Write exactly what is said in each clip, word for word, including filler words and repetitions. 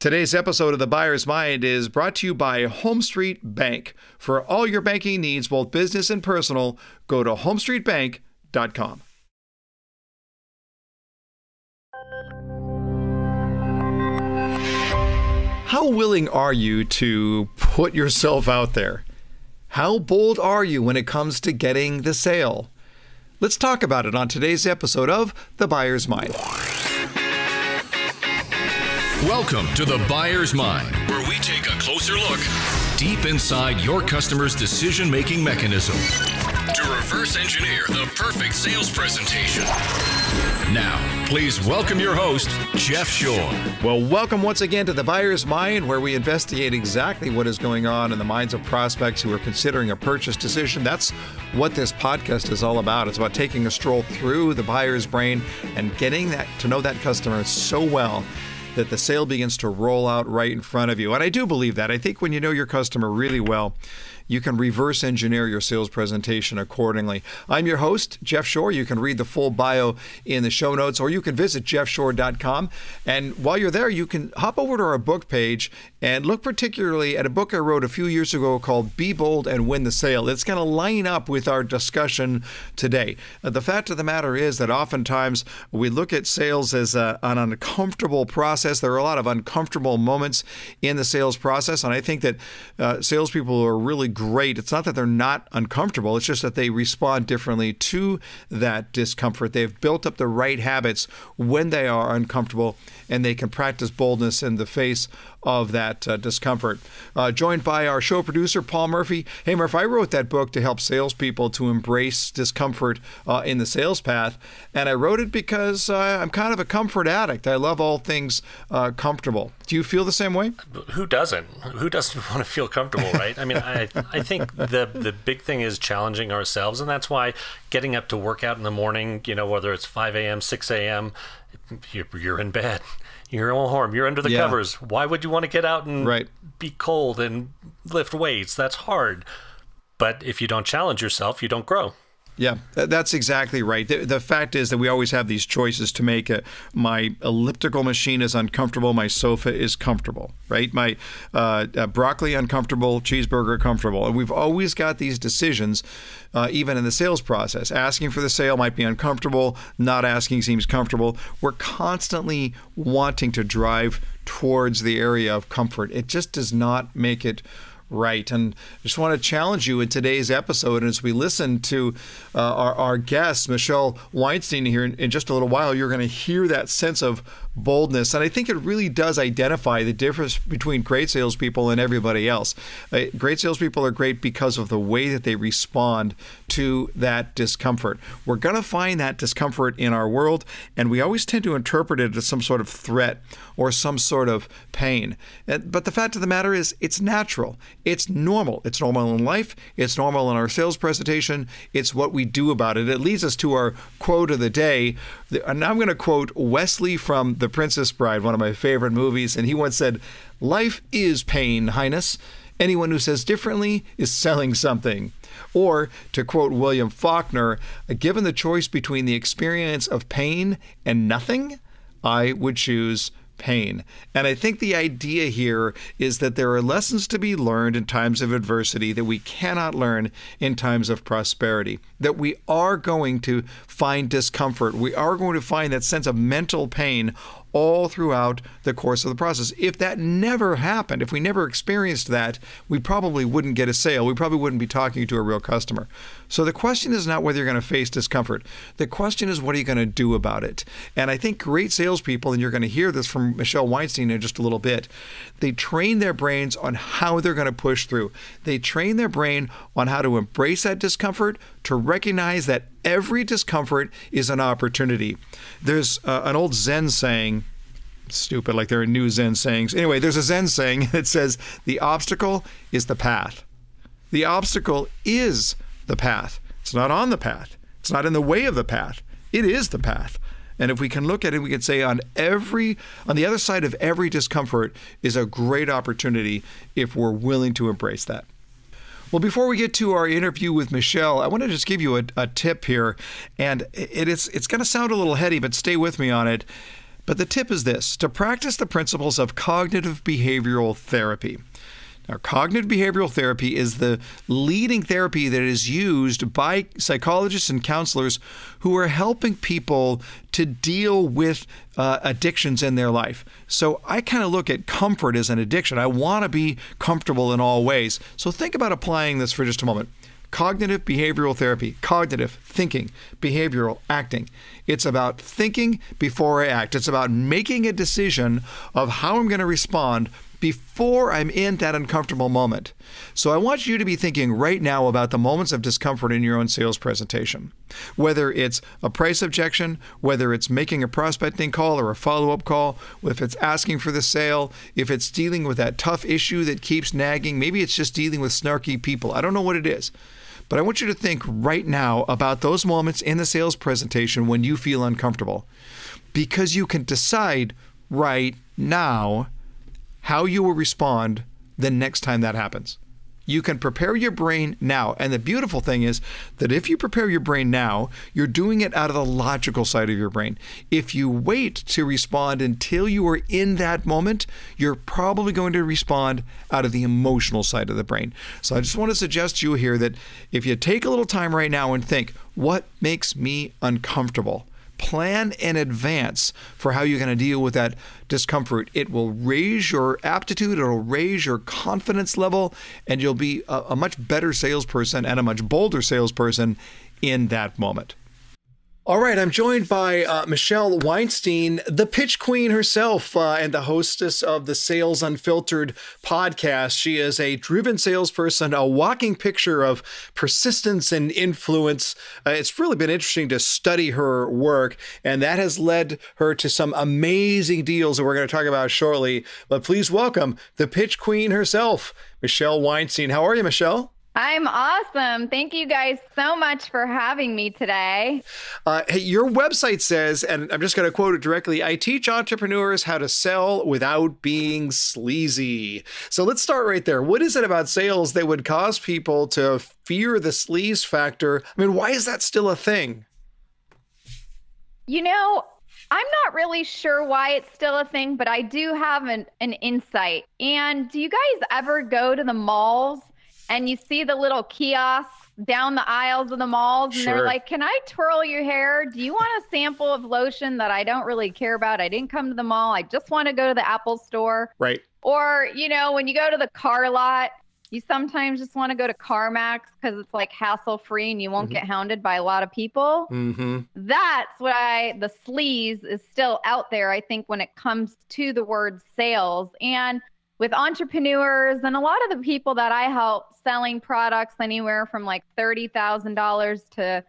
Today's episode of The Buyer's Mind is brought to you by Home Street Bank. For all your banking needs, both business and personal, go to home street bank dot com. How willing are you to put yourself out there? How bold are you when it comes to getting the sale? Let's talk about it on today's episode of The Buyer's Mind. Welcome to The Buyer's Mind, where we take a closer look deep inside your customer's decision-making mechanism to reverse engineer the perfect sales presentation. Now, please welcome your host, Jeff Shore. Well, welcome once again to The Buyer's Mind, where we investigate exactly what is going on in the minds of prospects who are considering a purchase decision. That's what this podcast is all about. It's about taking a stroll through the buyer's brain and getting that to know that customer so well that the sale begins to roll out right in front of you. And I do believe that. I think when you know your customer really well, you can reverse engineer your sales presentation accordingly. I'm your host, Jeff Shore. You can read the full bio in the show notes, or you can visit jeff shore dot com. And while you're there, you can hop over to our book page and look particularly at a book I wrote a few years ago called Be Bold and Win the Sale. It's going to line up with our discussion today. The fact of the matter is that oftentimes we look at sales as a, an uncomfortable process. There are a lot of uncomfortable moments in the sales process. And I think that uh, salespeople are really great. It's not that they're not uncomfortable. It's just that they respond differently to that discomfort. They've built up the right habits when they are uncomfortable, and they can practice boldness in the face of that uh, discomfort. Uh, joined by our show producer, Paul Murphy. Hey, Murph, I wrote that book to help salespeople to embrace discomfort uh, in the sales path. And I wrote it because uh, I'm kind of a comfort addict. I love all things uh, comfortable. Do you feel the same way? Who doesn't? Who doesn't want to feel comfortable, right? I mean, I, I think the, the big thing is challenging ourselves. And that's why getting up to work out in the morning, you know, whether it's five a m, six a m, you're, you're in bed. You're all warm. You're under the yeah. covers. Why would you want to get out and right. be cold and lift weights? That's hard. But if you don't challenge yourself, you don't grow. Yeah, that's exactly right. The, the fact is that we always have these choices to make. Uh, my elliptical machine is uncomfortable. My sofa is comfortable, right? My uh, uh, broccoli uncomfortable, cheeseburger comfortable. And we've always got these decisions, uh, even in the sales process. Asking for the sale might be uncomfortable. Not asking seems comfortable. We're constantly wanting to drive towards the area of comfort. It just does not make it right. And I just want to challenge you in today's episode. And as we listen to uh, our, our guest, Michelle Weinstein, here in, in just a little while, you're going to hear that sense of boldness. And I think it really does identify the difference between great salespeople and everybody else. Uh, great salespeople are great because of the way that they respond to that discomfort. We're going to find that discomfort in our world, and we always tend to interpret it as some sort of threat or some sort of pain. And, but the fact of the matter is, it's natural. It's normal. It's normal in life. It's normal in our sales presentation. It's what we do about it. It leads us to our quote of the day. And I'm going to quote Wesley from The Princess Bride, one of my favorite movies. And he once said, "Life is pain, Highness. Anyone who says differently is selling something." Or to quote William Faulkner, "Given the choice between the experience of pain and nothing, I would choose pain." And I think the idea here is that there are lessons to be learned in times of adversity that we cannot learn in times of prosperity, that we are going to find discomfort. We are going to find that sense of mental pain all throughout the course of the process. If that never happened, if we never experienced that, we probably wouldn't get a sale. We probably wouldn't be talking to a real customer. So the question is not whether you're going to face discomfort. The question is, what are you going to do about it? And I think great salespeople, and you're going to hear this from Michelle Weinstein in just a little bit, they train their brains on how they're going to push through. They train their brain on how to embrace that discomfort, to recognize that every discomfort is an opportunity. There's uh, an old Zen saying, stupid, like there are new Zen sayings. Anyway, there's a Zen saying that says, the obstacle is the path. The obstacle is the path. It's not on the path. It's not in the way of the path. It is the path. And if we can look at it, we can say on every, on the other side of every discomfort is a great opportunity if we're willing to embrace that. Well, before we get to our interview with Michelle, I want to just give you a, a tip here, and it, it's, it's going to sound a little heady, but stay with me on it. But the tip is this, to practice the principles of cognitive behavioral therapy. Now, cognitive behavioral therapy is the leading therapy that is used by psychologists and counselors who are helping people to deal with uh, addictions in their life. So I kind of look at comfort as an addiction. I want to be comfortable in all ways. So think about applying this for just a moment. Cognitive behavioral therapy, cognitive thinking, behavioral acting. It's about thinking before I act. It's about making a decision of how I'm going to respond before I'm in that uncomfortable moment. So I want you to be thinking right now about the moments of discomfort in your own sales presentation. Whether it's a price objection, whether it's making a prospecting call or a follow-up call, if it's asking for the sale, if it's dealing with that tough issue that keeps nagging, maybe it's just dealing with snarky people. I don't know what it is. But I want you to think right now about those moments in the sales presentation when you feel uncomfortable. Because you can decide right now how you will respond the next time that happens. You can prepare your brain now. And the beautiful thing is that if you prepare your brain now, you're doing it out of the logical side of your brain. If you wait to respond until you are in that moment, you're probably going to respond out of the emotional side of the brain. So I just want to suggest to you here that if you take a little time right now and think, what makes me uncomfortable? Plan in advance for how you're going to deal with that discomfort. It will raise your aptitude, it'll raise your confidence level, and you'll be a, a much better salesperson and a much bolder salesperson in that moment. All right, I'm joined by uh, Michelle Weinstein, the pitch queen herself uh, and the hostess of the Sales Unfiltered podcast. She is a driven salesperson, a walking picture of persistence and influence. Uh, it's really been interesting to study her work, and that has led her to some amazing deals that we're going to talk about shortly. But please welcome the pitch queen herself, Michelle Weinstein. How are you, Michelle? I'm awesome. Thank you guys so much for having me today. Uh, hey, your website says, and I'm just going to quote it directly, I teach entrepreneurs how to sell without being sleazy. So let's start right there. What is it about sales that would cause people to fear the sleaze factor? I mean, why is that still a thing? You know, I'm not really sure why it's still a thing, but I do have an, an insight. And do you guys ever go to the malls and you see the little kiosks down the aisles of the malls, and sure, they're like, can I twirl your hair? Do you want a sample of lotion that I don't really care about? I didn't come to the mall. I just want to go to the Apple store. Right. Or, you know, when you go to the car lot, you sometimes just want to go to CarMax because it's like hassle-free and you won't mm-hmm. get hounded by a lot of people. Mm-hmm. That's why the sleaze is still out there, I think, when it comes to the word sales. And with entrepreneurs and a lot of the people that I help selling products anywhere from like thirty thousand dollars to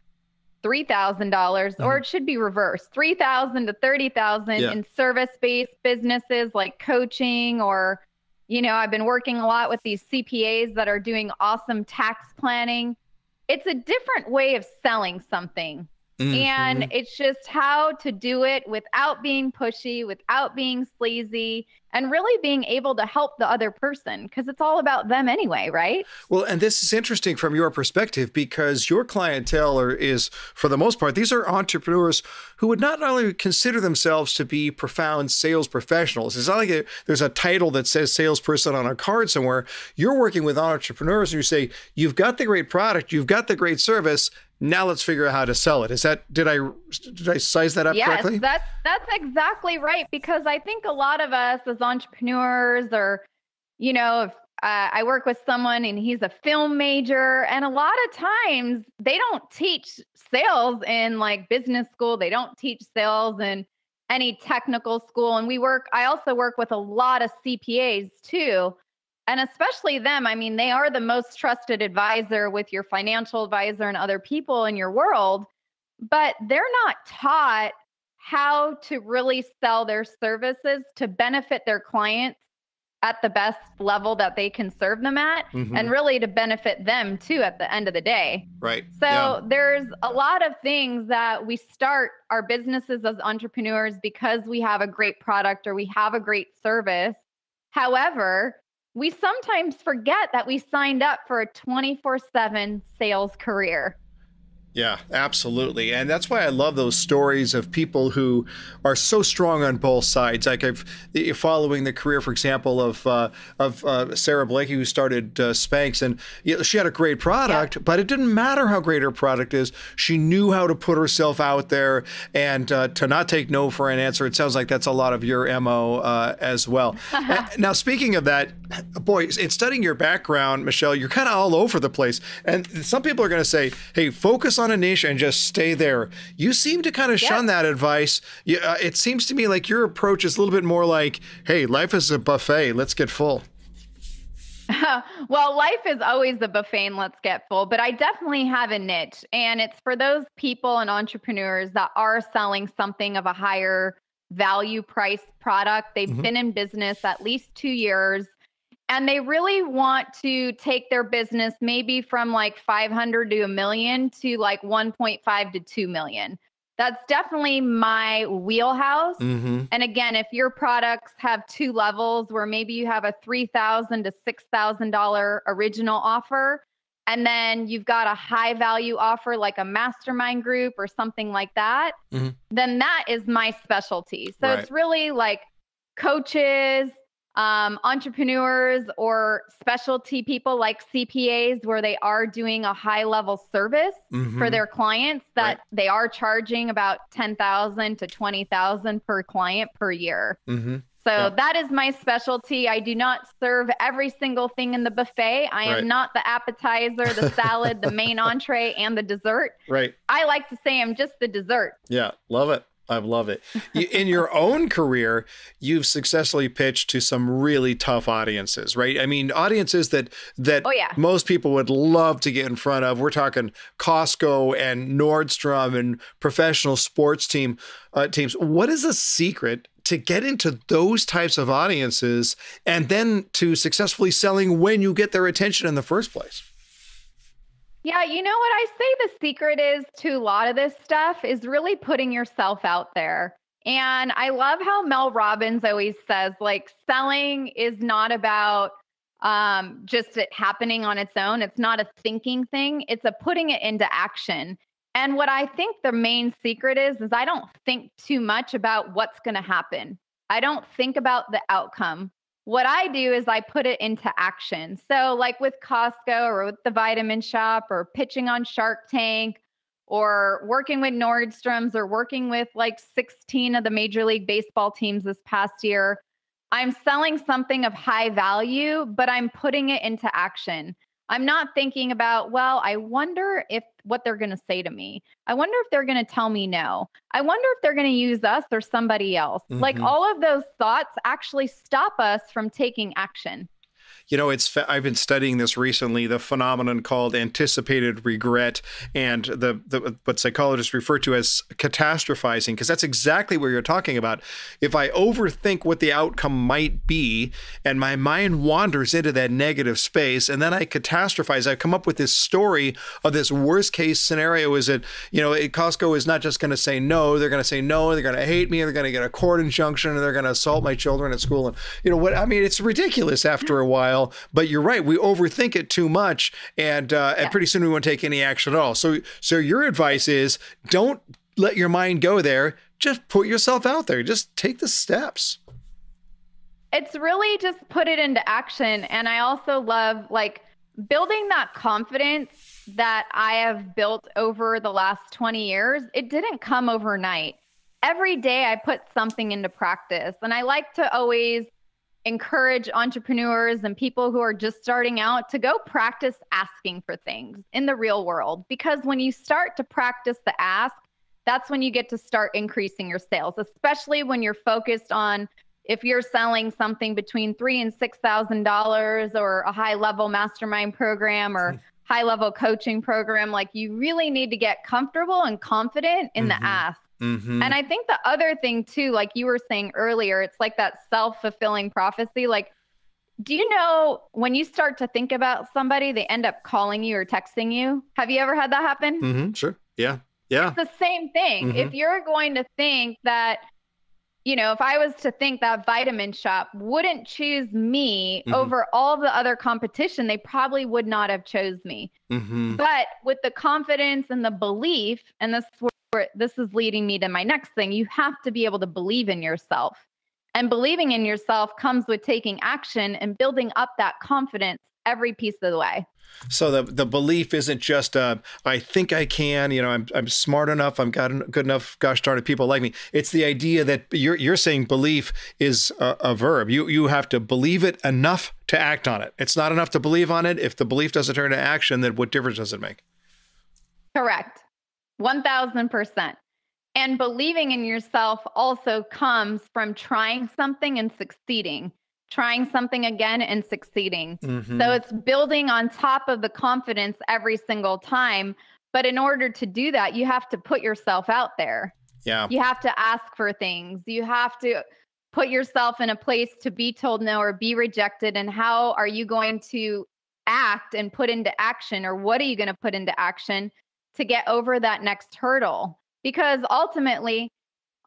three thousand dollars, oh. or it should be reversed, three thousand dollars to thirty thousand dollars yeah. in service-based businesses like coaching, or, you know, I've been working a lot with these C P As that are doing awesome tax planning. It's a different way of selling something. Mm-hmm. And it's just how to do it without being pushy, without being sleazy, and really being able to help the other person, because it's all about them anyway, right? Well, and this is interesting from your perspective, because your clientele are, is, for the most part, these are entrepreneurs who would not only consider themselves to be profound sales professionals. It's not like a, there's a title that says salesperson on a card somewhere. You're working with entrepreneurs and you say, you've got the great product, you've got the great service, now let's figure out how to sell it. Is that, did I, did I size that up yes, correctly? Yes, that's, that's exactly right. Because I think a lot of us as entrepreneurs, or, you know, if uh, I work with someone and he's a film major, and a lot of times they don't teach sales in like business school. They don't teach sales in any technical school. And we work, I also work with a lot of C P As too. And especially them, I mean, they are the most trusted advisor with your financial advisor and other people in your world, but they're not taught how to really sell their services to benefit their clients at the best level that they can serve them at, mm-hmm. and really to benefit them too at the end of the day. Right. So yeah. there's a lot of things that we start our businesses as entrepreneurs because we have a great product or we have a great service. However, we sometimes forget that we signed up for a twenty-four seven sales career. Yeah, absolutely. And that's why I love those stories of people who are so strong on both sides. Like I've following the career, for example, of uh, of uh, Sarah Blakely, who started uh, Spanx, and you know, she had a great product, yeah. but it didn't matter how great her product is. She knew how to put herself out there and uh, to not take no for an answer. It sounds like that's a lot of your M O uh, as well. Now, speaking of that, boy, in studying your background, Michelle, you're kind of all over the place. And some people are going to say, hey, focus on a niche and just stay there. You seem to kind of shun yeah. that advice. You, uh, it seems to me like your approach is a little bit more like, hey, life is a buffet. Let's get full. Well, life is always the buffet and let's get full, but I definitely have a niche, and it's for those people and entrepreneurs that are selling something of a higher value price product. They've mm-hmm. been in business at least two years. And they really want to take their business maybe from like five hundred to a million to like one point five to two million. That's definitely my wheelhouse. Mm-hmm. And again, if your products have two levels where maybe you have a three thousand dollars to six thousand dollars original offer, and then you've got a high value offer like a mastermind group or something like that, mm-hmm. then that is my specialty. So right. it's really like coaches, Um, entrepreneurs, or specialty people like C P As, where they are doing a high level service mm-hmm. for their clients that right. they are charging about ten thousand to twenty thousand per client per year. Mm-hmm. So yeah. that is my specialty. I do not serve every single thing in the buffet. I am right. not the appetizer, the salad, the main entree, and the dessert. Right. I like to say I'm just the dessert. Yeah. Love it. I love it. In your own career, you've successfully pitched to some really tough audiences, right? I mean, audiences that that oh, yeah. most people would love to get in front of. We're talking Costco and Nordstrom and professional sports team uh, teams. What is the secret to get into those types of audiences and then to successfully selling when you get their attention in the first place? Yeah, you know what I say the secret is to a lot of this stuff is really putting yourself out there. And I love how Mel Robbins always says, like, selling is not about um, just it happening on its own. It's not a thinking thing. It's a putting it into action. And what I think the main secret is, is I don't think too much about what's going to happen. I don't think about the outcome. What I do is I put it into action. So like with Costco or with the Vitamin Shop or pitching on Shark Tank or working with Nordstrom's or working with like sixteen of the Major League Baseball teams this past year, I'm selling something of high value, but I'm putting it into action. I'm not thinking about, well, I wonder if what they're going to say to me. I wonder if they're going to tell me no. I wonder if they're going to use us or somebody else. Mm-hmm. Like all of those thoughts actually stop us from taking action. You know, it's I've been studying this recently, the phenomenon called anticipated regret, and the, the what psychologists refer to as catastrophizing, because that's exactly what you're talking about. If I overthink what the outcome might be, and my mind wanders into that negative space, and then I catastrophize, I come up with this story of this worst case scenario is that, you know, Costco is not just going to say no, they're going to say no, they're going to hate me, they're going to get a court injunction, and they're going to assault my children at school. And, you know, what I mean, it's ridiculous after a while. But you're right. We overthink it too much, and uh, yeah. and pretty soon we won't take any action at all. So, so your advice is don't let your mind go there. Just put yourself out there. Just take the steps. It's really just put it into action. And I also love like building that confidence that I have built over the last twenty years. It didn't come overnight. Every day I put something into practice, and I like to always encourage entrepreneurs and people who are just starting out to go practice asking for things in the real world. Because when you start to practice the ask, that's when you get to start increasing your sales, especially when you're focused on if you're selling something between three and six thousand dollars or a high level mastermind program or mm-hmm. high level coaching program. Like you really need to get comfortable and confident in mm-hmm. the ask. Mm-hmm. And I think the other thing too, like you were saying earlier, it's like that self-fulfilling prophecy. Like, do you know when you start to think about somebody, they end up calling you or texting you? Have you ever had that happen? Mm-hmm. Sure. Yeah. Yeah. It's the same thing. Mm-hmm. If you're going to think that you know, if I was to think that Vitamin Shop wouldn't choose me mm-hmm. over all the other competition, they probably would not have chose me. Mm-hmm. But with the confidence and the belief, and this is where, this is leading me to my next thing, you have to be able to believe in yourself. And believing in yourself comes with taking action and building up that confidence every piece of the way. So the, the belief isn't just, uh, I think I can, you know, I'm, I'm smart enough, I'm got good enough, gosh darn it, people like me. It's the idea that you're, you're saying belief is a, a verb. You, you have to believe it enough to act on it. It's not enough to believe on it. If the belief doesn't turn to action, then what difference does it make? Correct. one thousand percent. And believing in yourself also comes from trying something and succeeding. Trying something again and succeeding. Mm-hmm. So it's building on top of the confidence every single time. But in order to do that, you have to put yourself out there. Yeah. You have to ask for things. You have to put yourself in a place to be told no or be rejected. And how are you going to act and put into action, or what are you going to put into action to get over that next hurdle? Because ultimately,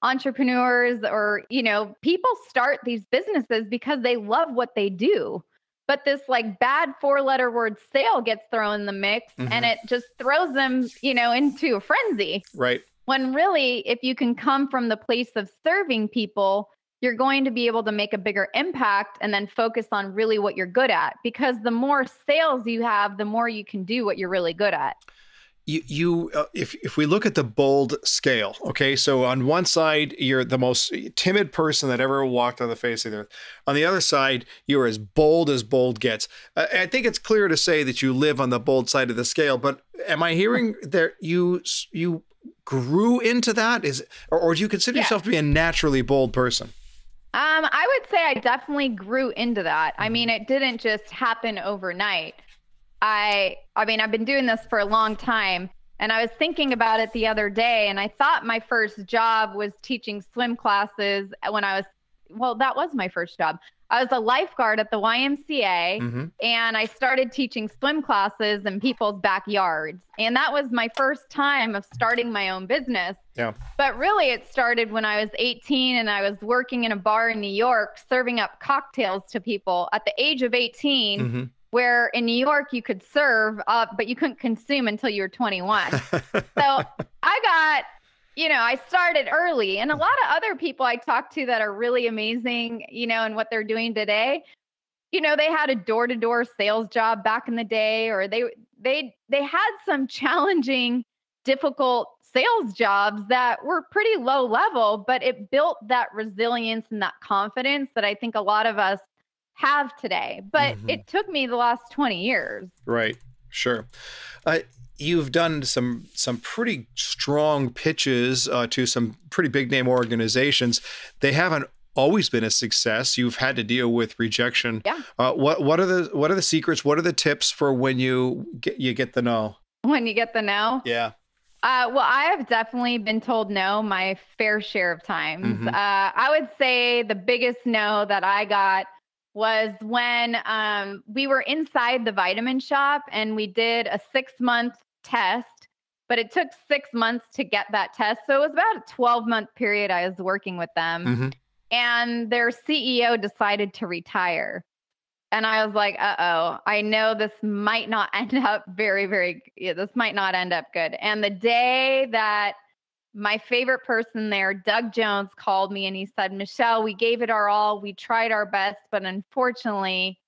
entrepreneurs or, you know, people start these businesses because they love what they do. But this like bad four-letter word sale gets thrown in the mix mm-hmm. and it just throws them, you know, into a frenzy. Right. When really, if you can come from the place of serving people, you're going to be able to make a bigger impact and then focus on really what you're good at. Because the more sales you have, the more you can do what you're really good at. You, you uh, if, if we look at the bold scale, okay, so on one side, you're the most timid person that ever walked on the face of the earth. On the other side, you're as bold as bold gets. Uh, I think it's clear to say that you live on the bold side of the scale, but am I hearing that you you grew into that? Is Or, or do you consider yeah. yourself to be a naturally bold person? Um, I would say I definitely grew into that. I mean, it didn't just happen overnight. I, I mean, I've been doing this for a long time, and I was thinking about it the other day, and I thought my first job was teaching swim classes when I was, well, that was my first job. I was a lifeguard at the Y M C A mm-hmm. and I started teaching swim classes in people's backyards. And that was my first time of starting my own business. Yeah. But really it started when I was eighteen and I was working in a bar in New York, serving up cocktails to people at the age of eighteen. Mm-hmm. Where in New York you could serve up, but you couldn't consume until you were twenty-one. So I got, you know, I started early, and a lot of other people I talked to that are really amazing, you know, and what they're doing today, you know, they had a door-to-door sales job back in the day, or they, they, they had some challenging, difficult sales jobs that were pretty low level, but it built that resilience and that confidence that I think a lot of us have today, but mm-hmm. it took me the last twenty years. Right. Sure. Uh, you've done some, some pretty strong pitches uh, to some pretty big name organizations. They haven't always been a success. You've had to deal with rejection. Yeah. Uh, what, what are the, what are the secrets? What are the tips for when you get, you get the no? When you get the no? Yeah. Uh, well, I have definitely been told no my fair share of times. Mm-hmm. uh, I would say the biggest no that I got was when um, we were inside the Vitamin Shop and we did a six month test, but it took six months to get that test. So it was about a twelve month period I was working with them mm-hmm. and their C E O decided to retire. And I was like, uh-oh, I know this might not end up very, very, yeah, this might not end up good. And the day that my favorite person there, Doug Jones, called me and he said, Michelle, we gave it our all. We tried our best, but unfortunately,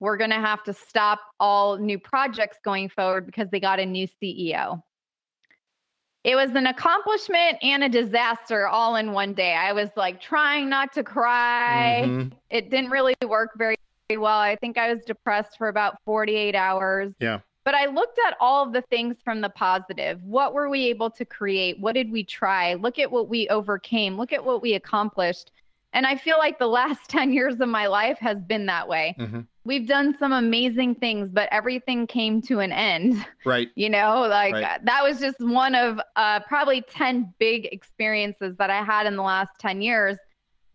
we're going to have to stop all new projects going forward because they got a new C E O. It was an accomplishment and a disaster all in one day. I was like trying not to cry. Mm-hmm. It didn't really work very, very well. I think I was depressed for about forty-eight hours. Yeah. But I looked at all of the things from the positive. What were we able to create? What did we try? Look at what we overcame. Look at what we accomplished. And I feel like the last ten years of my life has been that way. Mm-hmm. We've done some amazing things, but everything came to an end. Right. You know, like right. that was just one of uh, probably ten big experiences that I had in the last ten years.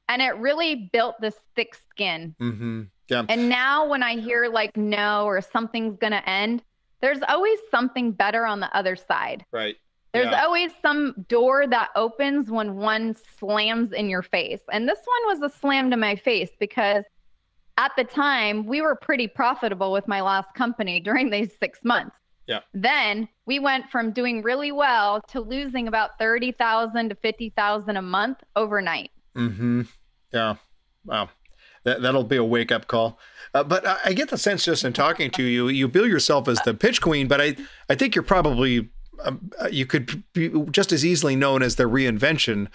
And it really built this thick skin. Mm-hmm. Yeah. And now when I hear like no or something's going to end, there's always something better on the other side. Right. There's yeah. always some door that opens when one slams in your face. And this one was a slam to my face because at the time we were pretty profitable with my last company during these six months. Yeah. Then we went from doing really well to losing about thirty thousand to fifty thousand a month overnight. Mm-hmm. Yeah. Wow. That, that'll be a wake-up call. Uh, but I, I get the sense just in talking to you, you bill yourself as the pitch queen, but I, I think you're probably, um, you could be just as easily known as the reinvention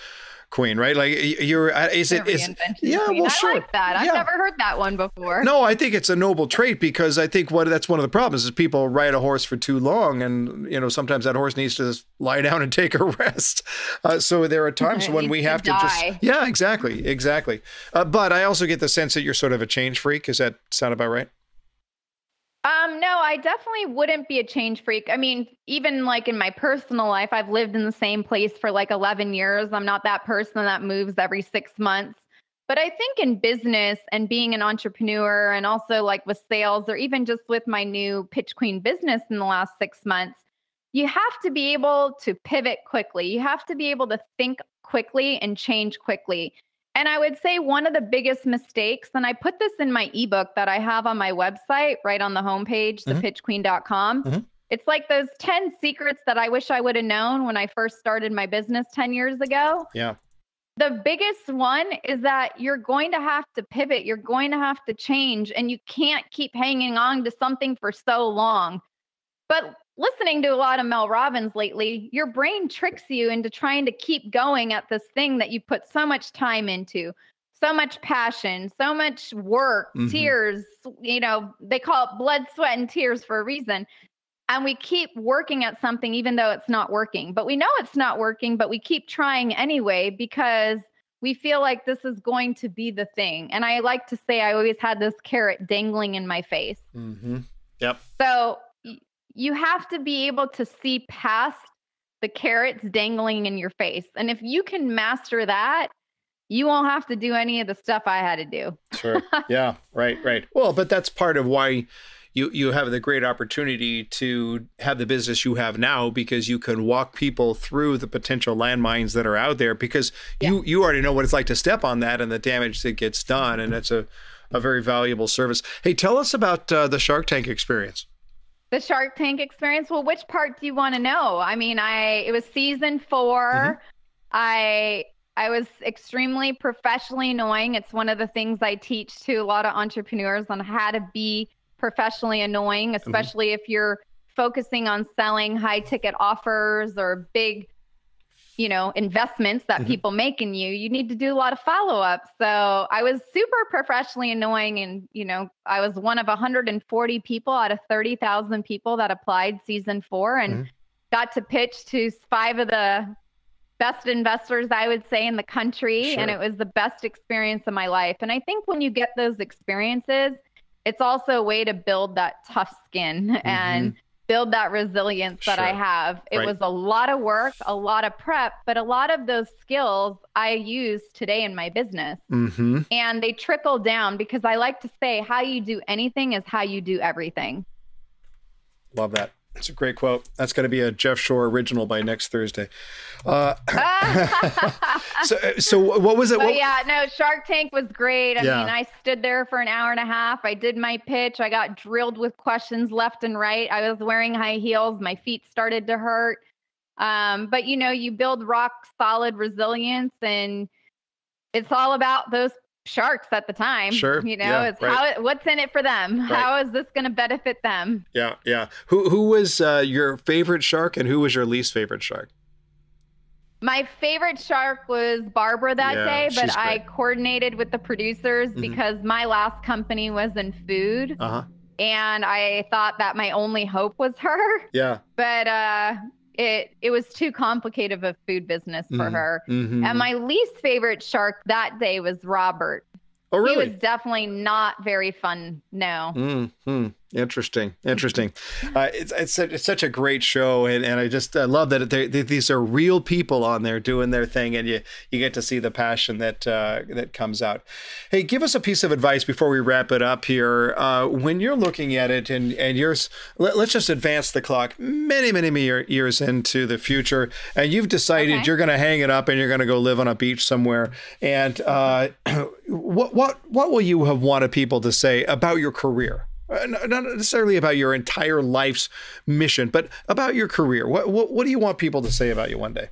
queen, right? Like you're, uh, is it, is, yeah, queen. well, I sure. Like that. I've yeah. never heard that one before. No, I think it's a noble trait because I think what that's one of the problems is people ride a horse for too long. And, you know, sometimes that horse needs to just lie down and take a rest. Uh, so there are times when we to have die. to just, yeah, exactly. Exactly. Uh, but I also get the sense that you're sort of a change freak. Does that sound about right? Um, no, I definitely wouldn't be a change freak. I mean, even like in my personal life, I've lived in the same place for like eleven years. I'm not that person that moves every six months. But I think in business and being an entrepreneur and also like with sales or even just with my new Pitch Queen business in the last six months, you have to be able to pivot quickly. You have to be able to think quickly and change quickly. And I would say one of the biggest mistakes, and I put this in my ebook that I have on my website, right on the homepage, mm-hmm. the pitch queen dot com. Mm-hmm. It's like those ten secrets that I wish I would have known when I first started my business ten years ago. Yeah. The biggest one is that you're going to have to pivot. You're going to have to change, and you can't keep hanging on to something for so long. But listening to a lot of Mel Robbins lately, your brain tricks you into trying to keep going at this thing that you put so much time into, so much passion, so much work, mm-hmm. tears, you know, they call it blood, sweat, and tears for a reason. And we keep working at something, even though it's not working, but we know it's not working, but we keep trying anyway, because we feel like this is going to be the thing. And I like to say, I always had this carrot dangling in my face. Mm-hmm. Yep. So you have to be able to see past the carrots dangling in your face. And if you can master that, you won't have to do any of the stuff I had to do. Sure. Yeah. Right. Right. Well, but that's part of why you, you have the great opportunity to have the business you have now, because you can walk people through the potential landmines that are out there, because yeah. you, you already know what it's like to step on that and the damage that gets done. And that's a, a very valuable service. Hey, tell us about uh, the Shark Tank experience. The Shark Tank experience. Well, which part do you want to know? I mean, I it was season four. Mm-hmm. I I was extremely professionally annoying. It's one of the things I teach to a lot of entrepreneurs on how to be professionally annoying, especially mm-hmm. if you're focusing on selling high ticket offers or big, you know, investments that mm-hmm. people make in you. You need to do a lot of follow up. So I was super professionally annoying, and you know, I was one of one hundred forty people out of thirty thousand people that applied season four, and mm-hmm. got to pitch to five of the best investors, I would say, in the country. Sure. And it was the best experience of my life. And I think when you get those experiences, it's also a way to build that tough skin mm-hmm. and build that resilience that sure. I have. It right. was a lot of work, a lot of prep, but a lot of those skills I use today in my business. Mm-hmm. And they trickle down, because I like to say how you do anything is how you do everything. Love that. It's a great quote. That's going to be a Jeff Shore original by next Thursday. Uh, so, so what was it? What, yeah, no, Shark Tank was great. I yeah. mean, I stood there for an hour and a half. I did my pitch. I got drilled with questions left and right. I was wearing high heels. My feet started to hurt. Um, but, you know, you build rock solid resilience, and it's all about those sharks at the time. Sure. You know, yeah, it's right. how what's in it for them? Right. How is this going to benefit them? Yeah, yeah. Who who was uh, your favorite shark, and who was your least favorite shark? My favorite shark was Barbara that yeah, day, but I coordinated with the producers mm-hmm. because my last company was in food. Uh-huh. And I thought that my only hope was her. Yeah. But uh It it was too complicated of a food business for mm-hmm. her. Mm-hmm. And my least favorite shark that day was Robert. Oh, really? He was definitely not very fun. No. Mm-hmm. Interesting. Interesting. Uh, it's, it's, it's such a great show. And, and I just I love that they, these are real people on there doing their thing. And you, you get to see the passion that uh, that comes out. Hey, give us a piece of advice before we wrap it up here. Uh, when you're looking at it and, and you're, let, let's just advance the clock many, many, many years into the future. And you've decided okay. you're going to hang it up and you're going to go live on a beach somewhere. And uh, what, what, what will you have wanted people to say about your career? Uh, not necessarily about your entire life's mission, but about your career. What, what what do you want people to say about you one day?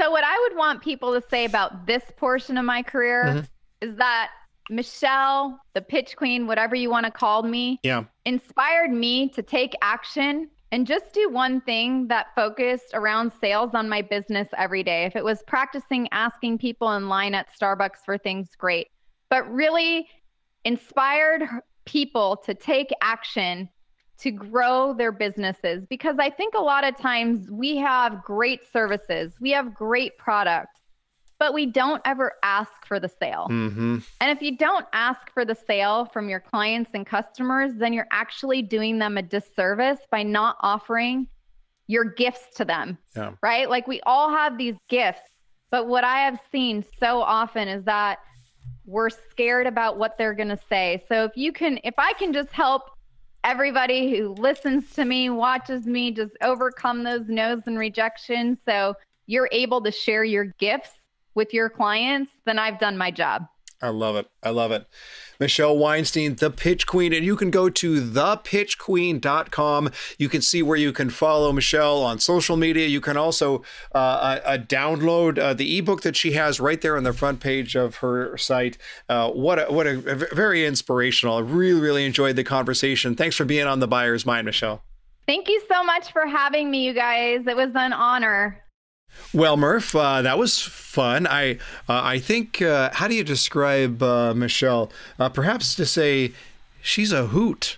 So what I would want people to say about this portion of my career mm-hmm. is that Michelle, the Pitch Queen, whatever you want to call me, yeah. inspired me to take action and just do one thing that focused around sales on my business every day. If it was practicing asking people in line at Starbucks for things, great. But really inspired people to take action to grow their businesses, because I think a lot of times we have great services, we have great products, but we don't ever ask for the sale. Mm-hmm. And if you don't ask for the sale from your clients and customers, then you're actually doing them a disservice by not offering your gifts to them, yeah. right? Like we all have these gifts, but what I have seen so often is that we're scared about what they're going to say. So if you can, if I can just help everybody who listens to me, watches me, just overcome those no's and rejections, so you're able to share your gifts with your clients, then I've done my job. I love it. I love it. Michelle Weinstein, The Pitch Queen, and you can go to the pitch queen dot com. You can see where you can follow Michelle on social media. You can also uh, uh, download uh, the ebook that she has right there on the front page of her site. Uh, what a, what a, a very inspirational. I really, really enjoyed the conversation. Thanks for being on The Buyer's Mind, Michelle. Thank you so much for having me, you guys. It was an honor. Well, Murph, uh, that was fun. I uh, I think, uh, how do you describe uh, Michelle? Uh, perhaps to say she's a hoot.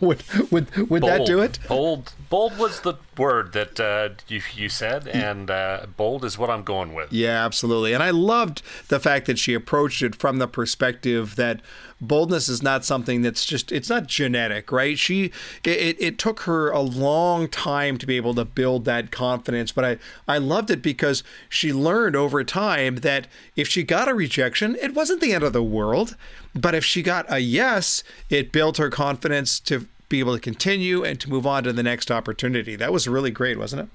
would would, would bold. That do it? Bold. Bold was the word that uh, you, you said, and uh, bold is what I'm going with. Yeah, absolutely. And I loved the fact that she approached it from the perspective that boldness is not something that's just, it's not genetic, right? She, it, it took her a long time to be able to build that confidence, but I, I loved it because she learned over time that if she got a rejection, it wasn't the end of the world, but if she got a yes, it built her confidence to be able to continue and to move on to the next opportunity. That was really great, wasn't it?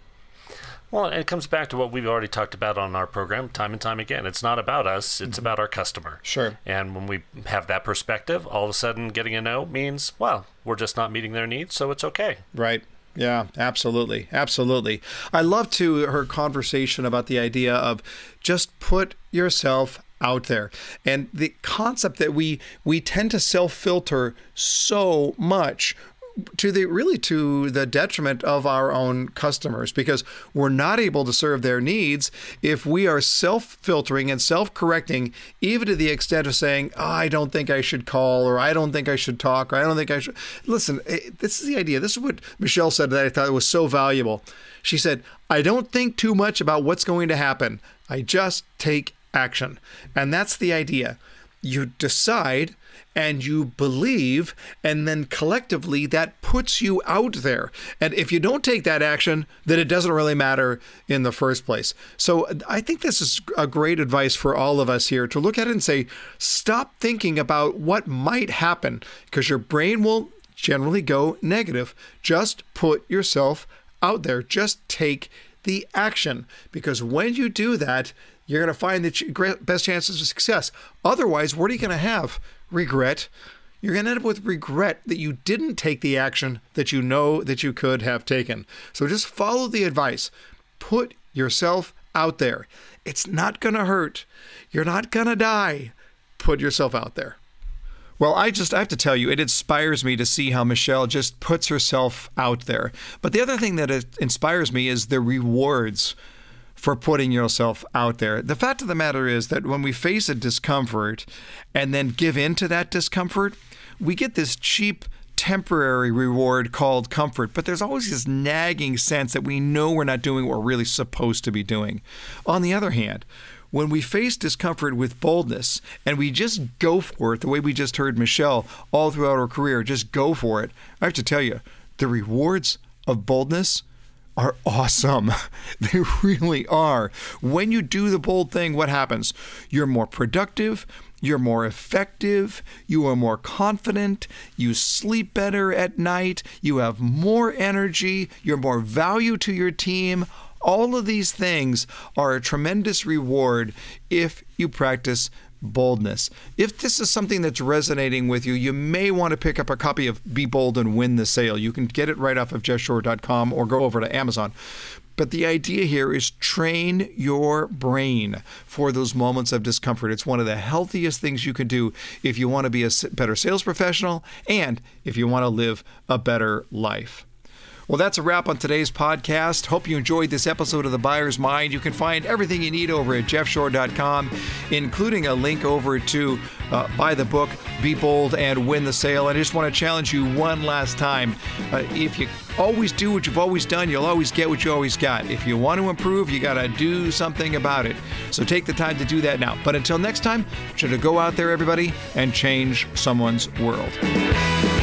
Well, it comes back to what we've already talked about on our program time and time again. It's not about us, it's mm-hmm. about our customer. Sure. And when we have that perspective, all of a sudden getting a no means, well, we're just not meeting their needs, so it's okay. Right. Yeah, absolutely. Absolutely. I love to her conversation about the idea of just put yourself out there. And the concept that we we tend to self-filter so much to the really to the detriment of our own customers, because we're not able to serve their needs if we are self-filtering and self-correcting, even to the extent of saying, oh, I don't think I should call, or I don't think I should talk, or I don't think I should. Listen, this is the idea. This is what Michelle said that I thought was so valuable. She said, I don't think too much about what's going to happen. I just take action. And that's the idea. You decide and you believe, and then collectively that puts you out there. And if you don't take that action, then it doesn't really matter in the first place. So I think this is a great advice for all of us here to look at it and say, stop thinking about what might happen, because your brain will generally go negative. Just put yourself out there. Just take the action, because when you do that, you're going to find the best chances of success. Otherwise, what are you going to have? Regret. You're going to end up with regret that you didn't take the action that you know that you could have taken. So just follow the advice. Put yourself out there. It's not going to hurt. You're not going to die. Put yourself out there. Well, I just, I have to tell you, it inspires me to see how Michelle just puts herself out there. But the other thing that inspires me is the rewards for putting yourself out there. The fact of the matter is that when we face a discomfort and then give in to that discomfort, we get this cheap temporary reward called comfort, but there's always this nagging sense that we know we're not doing what we're really supposed to be doing. On the other hand, when we face discomfort with boldness and we just go for it, the way we just heard Michelle all throughout her career, just go for it, I have to tell you, the rewards of boldness are awesome. They really are. When you do the bold thing, what happens? You're more productive, you're more effective, you are more confident, you sleep better at night, you have more energy, you're more value to your team. All of these things are a tremendous reward if you practice boldness. If this is something that's resonating with you, you may want to pick up a copy of Be Bold and Win the Sale. You can get it right off of jeff shore dot com or go over to Amazon. But the idea here is train your brain for those moments of discomfort. It's one of the healthiest things you can do if you want to be a better sales professional and if you want to live a better life. Well, that's a wrap on today's podcast. Hope you enjoyed this episode of The Buyer's Mind. You can find everything you need over at jeff shore dot com, including a link over to uh, buy the book, Be Bold and Win the Sale. And I just want to challenge you one last time. Uh, if you always do what you've always done, you'll always get what you always got. If you want to improve, you got to do something about it. So take the time to do that now. But until next time, should I go out there, everybody, and change someone's world.